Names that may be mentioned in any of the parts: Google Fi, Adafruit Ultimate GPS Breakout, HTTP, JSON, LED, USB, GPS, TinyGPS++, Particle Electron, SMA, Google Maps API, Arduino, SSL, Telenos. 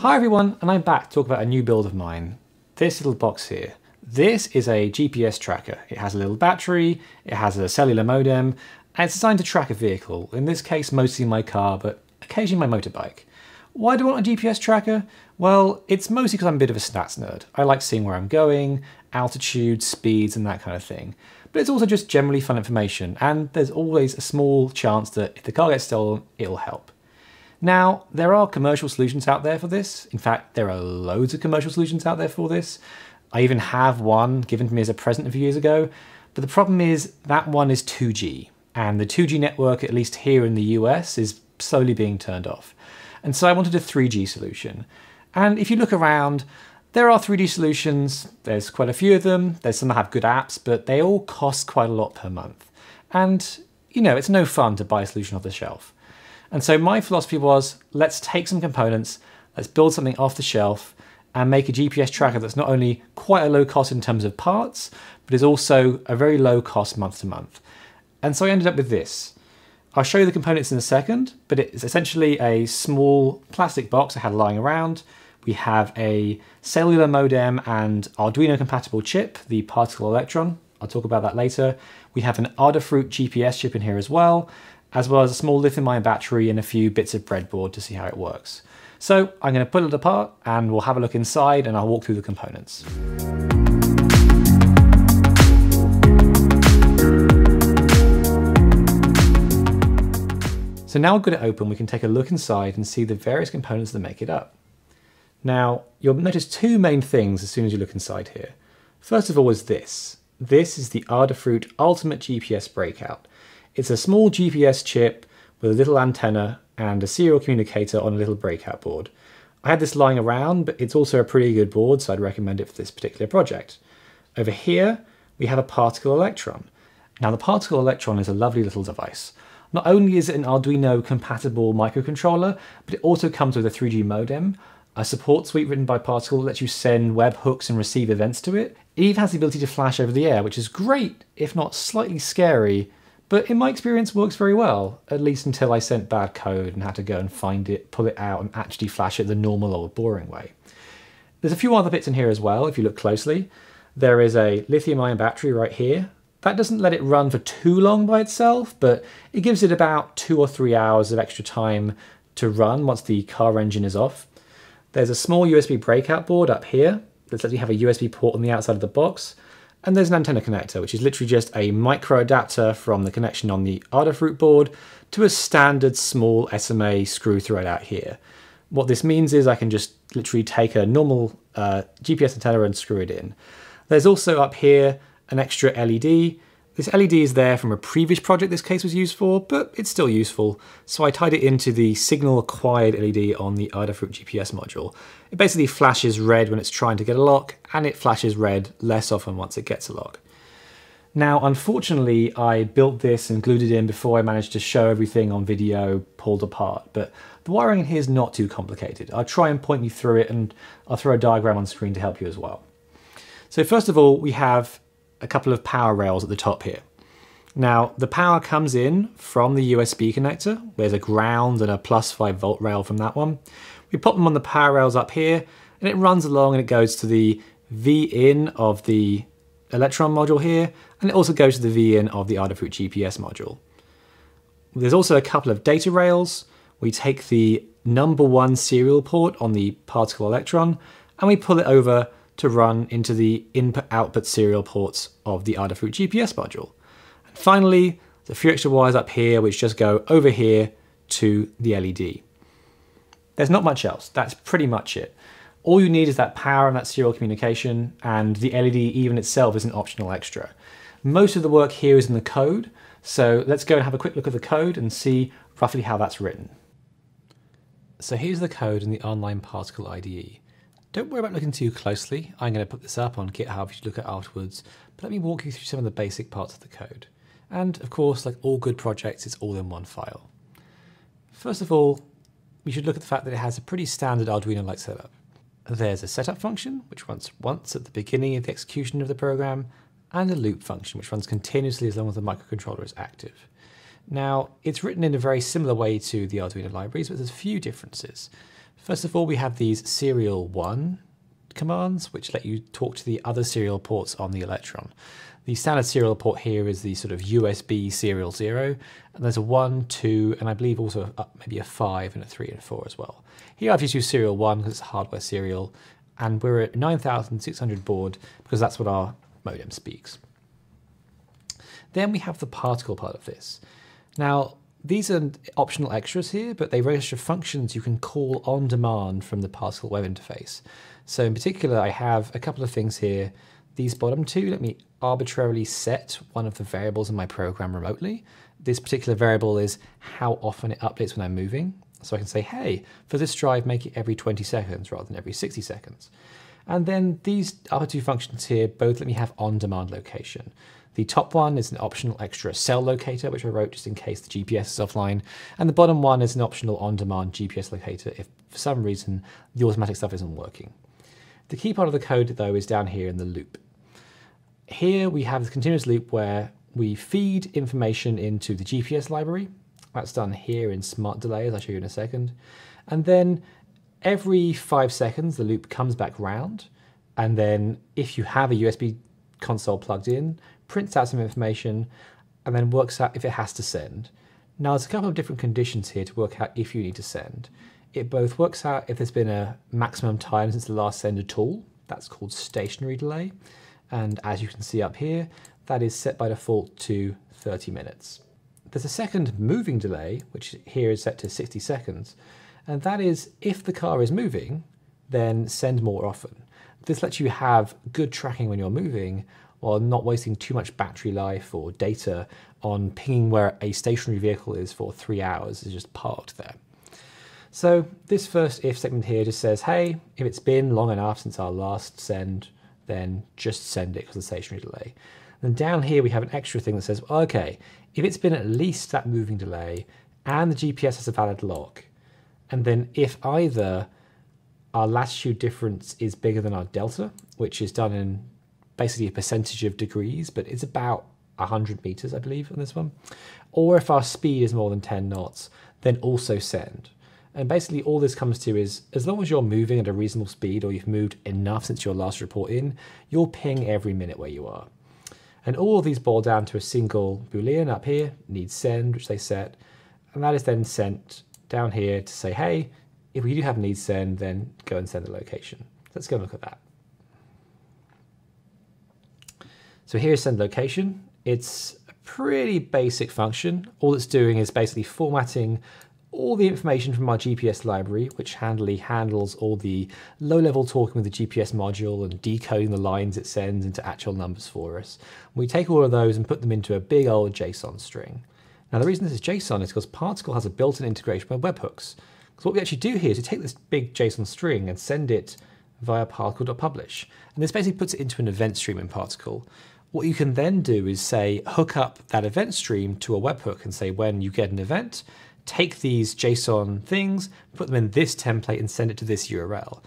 Hi everyone, and I'm back to talk about a new build of mine. This little box here. This is a GPS tracker. It has a little battery, it has a cellular modem, and it's designed to track a vehicle. In this case, mostly my car, but occasionally my motorbike. Why do I want a GPS tracker? Well, it's mostly because I'm a bit of a stats nerd. I like seeing where I'm going, altitude, speeds, and that kind of thing. But it's also just generally fun information, and there's always a small chance that if the car gets stolen, it'll help. Now, there are commercial solutions out there for this. In fact, there are loads of commercial solutions out there for this. I even have one given to me as a present a few years ago, but the problem is that one is 2G, and the 2G network, at least here in the US, is slowly being turned off. And so I wanted a 3G solution. And if you look around, there are 3G solutions, there's quite a few of them, there's some that have good apps, but they all cost quite a lot per month. And, you know, it's no fun to buy a solution off the shelf. And so my philosophy was, let's take some components, let's build something off the shelf and make a GPS tracker that's not only quite a low cost in terms of parts, but is also a very low cost month to month. And so I ended up with this. I'll show you the components in a second, but it's essentially a small plastic box I had lying around. We have a cellular modem and Arduino compatible chip, the Particle Electron. I'll talk about that later. We have an Adafruit GPS chip in here as well as a small lithium-ion battery and a few bits of breadboard to see how it works. So I'm going to pull it apart and we'll have a look inside and I'll walk through the components. So now we've got it open, we can take a look inside and see the various components that make it up. Now, you'll notice two main things as soon as you look inside here. First of all is this. This is the Adafruit Ultimate GPS Breakout. It's a small GPS chip with a little antenna and a serial communicator on a little breakout board. I had this lying around, but it's also a pretty good board, so I'd recommend it for this particular project. Over here, we have a particle electron. Now, the particle electron is a lovely little device. Not only is it an Arduino-compatible microcontroller, but it also comes with a 3G modem, a support suite written by Particle that lets you send webhooks and receive events to it. It even has the ability to flash over the air, which is great, if not slightly scary, but in my experience works very well, at least until I sent bad code and had to go and find it, pull it out and actually flash it the normal old boring way. There's a few other bits in here as well, if you look closely. There is a lithium-ion battery right here. That doesn't let it run for too long by itself, but it gives it about 2 or 3 hours of extra time to run once the car engine is off. There's a small USB breakout board up here that lets you have a USB port on the outside of the box. And there's an antenna connector, which is literally just a micro adapter from the connection on the Adafruit board to a standard small SMA screw thread out here. What this means is I can just literally take a normal GPS antenna and screw it in. There's also up here an extra LED. This LED is there from a previous project this case was used for, but it's still useful. So I tied it into the signal acquired LED on the Adafruit GPS module. It basically flashes red when it's trying to get a lock, and it flashes red less often once it gets a lock. Now, unfortunately, I built this and glued it in before I managed to show everything on video pulled apart, but the wiring in here is not too complicated. I'll try and point you through it, and I'll throw a diagram on screen to help you as well. So first of all, we have a couple of power rails at the top here. Now, the power comes in from the USB connector. There's a ground and a +5 volt rail from that one. We pop them on the power rails up here and it runs along and it goes to the V-in of the Electron module here, and it also goes to the V-in of the Adafruit GPS module. There's also a couple of data rails. We take the #1 serial port on the particle electron and we pull it over to run into the input-output serial ports of the Adafruit GPS module. And finally, there's a few extra wires up here which just go over here to the LED. There's not much else, that's pretty much it. All you need is that power and that serial communication, and the LED even itself is an optional extra. Most of the work here is in the code, so let's go and have a quick look at the code and see roughly how that's written. So here's the code in the online Particle IDE. Don't worry about looking too closely. I'm going to put this up on GitHub if you look at it afterwards, but let me walk you through some of the basic parts of the code. And of course, like all good projects, it's all in one file. First of all, we should look at the fact that it has a pretty standard Arduino-like setup. There's a setup function, which runs once at the beginning of the execution of the program, and a loop function, which runs continuously as long as the microcontroller is active. Now, it's written in a very similar way to the Arduino libraries, but there's a few differences. First of all, we have these serial 1 commands, which let you talk to the other serial ports on the Electron. The standard serial port here is the sort of USB serial 0, and there's a 1, 2, and I believe also maybe a 5 and a 3 and a 4 as well. Here I've just used serial 1 because it's hardware serial, and we're at 9600 baud because that's what our modem speaks. Then we have the particle part of this. Now, these are optional extras here, but they register functions you can call on demand from the Particle web interface. So in particular, I have a couple of things here. These bottom two let me arbitrarily set one of the variables in my program remotely. This particular variable is how often it updates when I'm moving. So I can say, hey, for this drive, make it every 20 seconds rather than every 60 seconds. And then these other two functions here both let me have on-demand location. The top one is an optional extra cell locator, which I wrote just in case the GPS is offline. And the bottom one is an optional on-demand GPS locator if for some reason the automatic stuff isn't working. The key part of the code, though, is down here in the loop. Here we have the continuous loop where we feed information into the GPS library. That's done here in smart delays, I'll show you in a second. And then every 5 seconds, the loop comes back round. And then if you have a USB console plugged in, prints out some information, and then works out if it has to send. Now there's a couple of different conditions here to work out if you need to send. It both works out if there's been a maximum time since the last send at all. That's called stationary delay. And as you can see up here, that is set by default to 30 minutes. There's a second moving delay, which here is set to 60 seconds. And that is if the car is moving, then send more often. This lets you have good tracking when you're moving, while not wasting too much battery life or data on pinging where a stationary vehicle is for 3 hours is just parked there. So this first if statement here just says, hey, if it's been long enough since our last send, then just send it because of the stationary delay. And down here we have an extra thing that says, well, okay, if it's been at least that moving delay and the GPS has a valid lock, and then if either our latitude difference is bigger than our delta, which is done in basically a percentage of degrees, but it's about 100 meters, I believe, on this one. Or if our speed is more than 10 knots, then also send. And basically all this comes to is, as long as you're moving at a reasonable speed or you've moved enough since your last report in, you'll ping every minute where you are. And all of these boil down to a single Boolean up here, needs send, which they set. And that is then sent down here to say, hey, if we do have needs send, then go and send the location. Let's go and look at that. So here's send location. It's a pretty basic function. All it's doing is basically formatting all the information from our GPS library, which handily handles all the low-level talking with the GPS module and decoding the lines it sends into actual numbers for us. We take all of those and put them into a big old JSON string. Now the reason this is JSON is because Particle has a built-in integration with webhooks. So what we actually do here is we take this big JSON string and send it via particle.publish. And this basically puts it into an event stream in Particle. What you can then do is say, hook up that event stream to a webhook and say, when you get an event, take these JSON things, put them in this template and send it to this URL.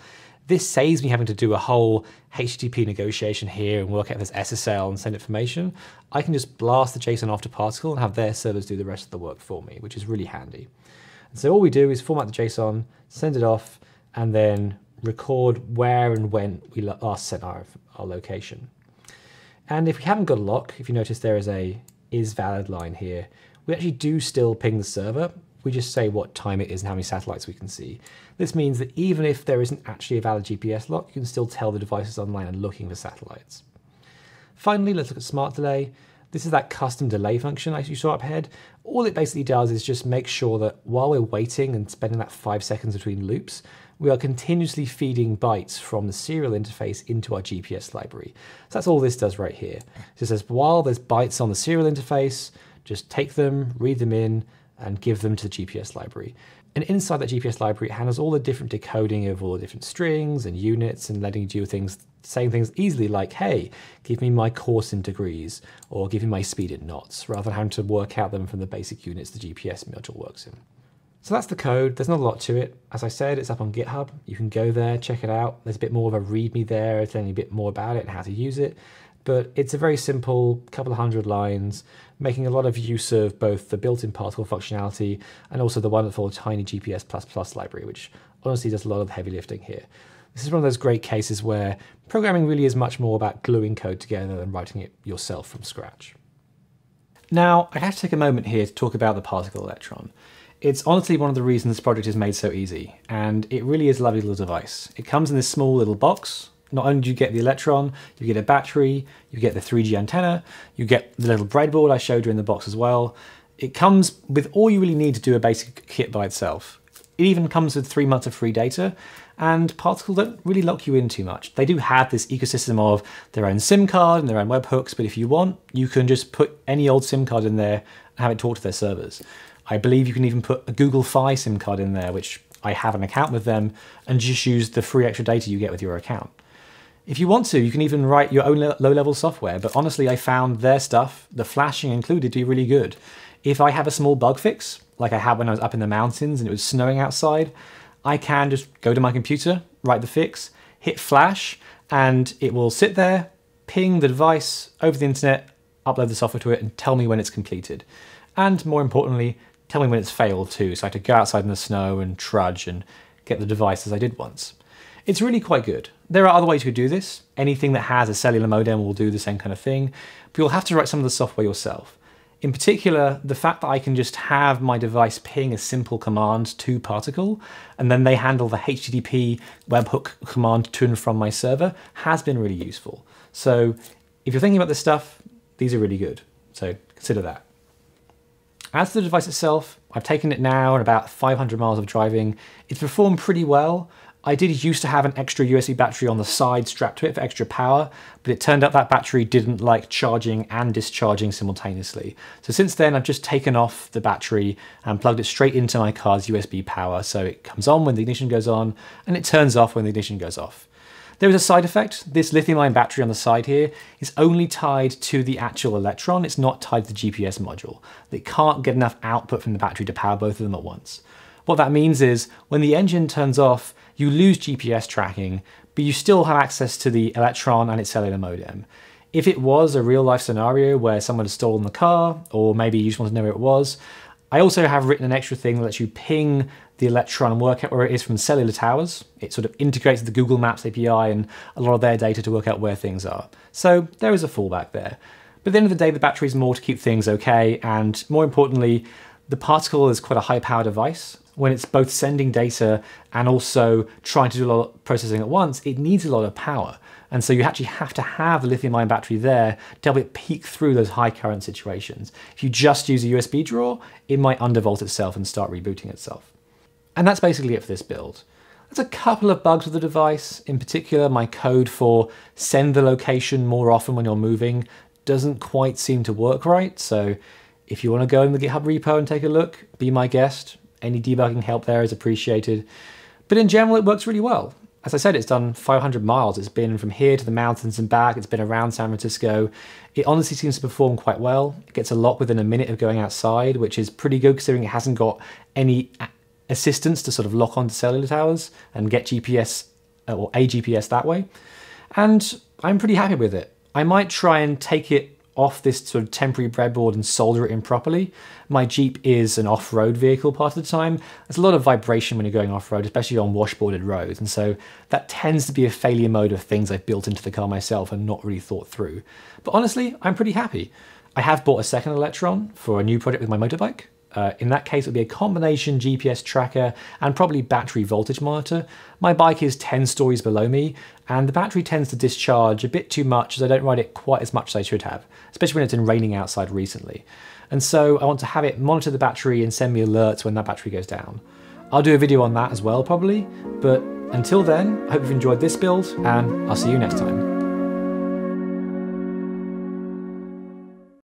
This saves me having to do a whole HTTP negotiation here and work out this SSL and send information. I can just blast the JSON off to Particle and have their servers do the rest of the work for me, which is really handy. And so all we do is format the JSON, send it off, and then record where and when we last sent our location. And if we haven't got a lock, if you notice there is a isValid line here, we actually do still ping the server. We just say what time it is and how many satellites we can see. This means that even if there isn't actually a valid GPS lock, you can still tell the device is online and looking for satellites. Finally, let's look at smart delay. This is that custom delay function as you saw up ahead. All it basically does is just make sure that while we're waiting and spending that 5 seconds between loops, we are continuously feeding bytes from the serial interface into our GPS library. So that's all this does right here. So it says while there's bytes on the serial interface, just take them, read them in, and give them to the GPS library. And inside that GPS library, it handles all the different decoding of all the different strings and units and letting you do things, saying things easily like, hey, give me my course in degrees or give me my speed in knots, rather than having to work out them from the basic units the GPS module works in. So that's the code. There's not a lot to it. As I said, it's up on GitHub. You can go there, check it out. There's a bit more of a README there, telling you a bit more about it and how to use it. but it's a very simple couple of hundred lines, making a lot of use of both the built-in particle functionality and also the wonderful TinyGPS++ library, which honestly does a lot of heavy lifting here. This is one of those great cases where programming really is much more about gluing code together than writing it yourself from scratch. Now, I have to take a moment here to talk about the particle electron. It's honestly one of the reasons this project is made so easy, and it really is a lovely little device. It comes in this small little box. Not only do you get the electron, you get a battery, you get the 3G antenna, you get the little breadboard I showed you in the box as well. It comes with all you really need to do a basic kit by itself. It even comes with 3 months of free data, and Particle don't really lock you in too much. They do have this ecosystem of their own SIM card and their own webhooks, but if you want, you can just put any old SIM card in there and have it talk to their servers. I believe you can even put a Google Fi SIM card in there, which I have an account with them, and just use the free extra data you get with your account. If you want to, you can even write your own low-level software, but honestly, I found their stuff, the flashing included, to be really good. If I have a small bug fix, like I had when I was up in the mountains and it was snowing outside, I can just go to my computer, write the fix, hit flash, and it will sit there, ping the device over the internet, upload the software to it, and tell me when it's completed. And more importantly, tell me when it's failed too, so I have to go outside in the snow and trudge and get the device as I did once. It's really quite good. There are other ways you could do this. Anything that has a cellular modem will do the same kind of thing, but you'll have to write some of the software yourself. In particular, the fact that I can just have my device ping a simple command to Particle, and then they handle the HTTP webhook command to and from my server, has been really useful. So if you're thinking about this stuff, these are really good. So consider that. As to the device itself, I've taken it now and about 500 miles of driving. It's performed pretty well. I did used to have an extra USB battery on the side strapped to it for extra power, but it turned out that battery didn't like charging and discharging simultaneously. So since then, I've just taken off the battery and plugged it straight into my car's USB power. So it comes on when the ignition goes on, and it turns off when the ignition goes off. There is a side effect. This lithium-ion battery on the side here is only tied to the actual electron. It's not tied to the GPS module. They can't get enough output from the battery to power both of them at once. What that means is when the engine turns off, you lose GPS tracking, but you still have access to the electron and its cellular modem. If it was a real life scenario where someone had stolen the car, or maybe you just want to know where it was, I also have written an extra thing that lets you ping the electron and work out where it is from cellular towers. It sort of integrates the Google Maps API and a lot of their data to work out where things are. So there is a fallback there. But at the end of the day, the battery is more to keep things okay, and more importantly, the Particle is quite a high power device. When it's both sending data and also trying to do a lot of processing at once, it needs a lot of power. And so you actually have to have a lithium-ion battery there to help it peek through those high current situations. If you just use a USB draw, it might undervolt itself and start rebooting itself. And that's basically it for this build. There's a couple of bugs with the device. In particular, my code for send the location more often when you're moving doesn't quite seem to work right. So if you want to go in the GitHub repo and take a look, be my guest. Any debugging help there is appreciated. But in general, it works really well. As I said, it's done 500 miles. It's been from here to the mountains and back. It's been around San Francisco. It honestly seems to perform quite well. It gets a lock within a minute of going outside, which is pretty good considering it hasn't got any assistance to sort of lock onto cellular towers and get GPS or a GPS that way. And I'm pretty happy with it. I might try and take it off this sort of temporary breadboard and solder it in properly. My Jeep is an off-road vehicle part of the time. There's a lot of vibration when you're going off-road, especially on washboarded roads. And so that tends to be a failure mode of things I've built into the car myself and not really thought through. But honestly, I'm pretty happy. I have bought a second electron for a new project with my motorbike. In that case, it would be a combination GPS tracker and probably battery voltage monitor. My bike is 10 stories below me, and the battery tends to discharge a bit too much as I don't ride it quite as much as I should have, especially when it's been raining outside recently. And so I want to have it monitor the battery and send me alerts when that battery goes down. I'll do a video on that as well, probably. But until then, I hope you've enjoyed this build, and I'll see you next time.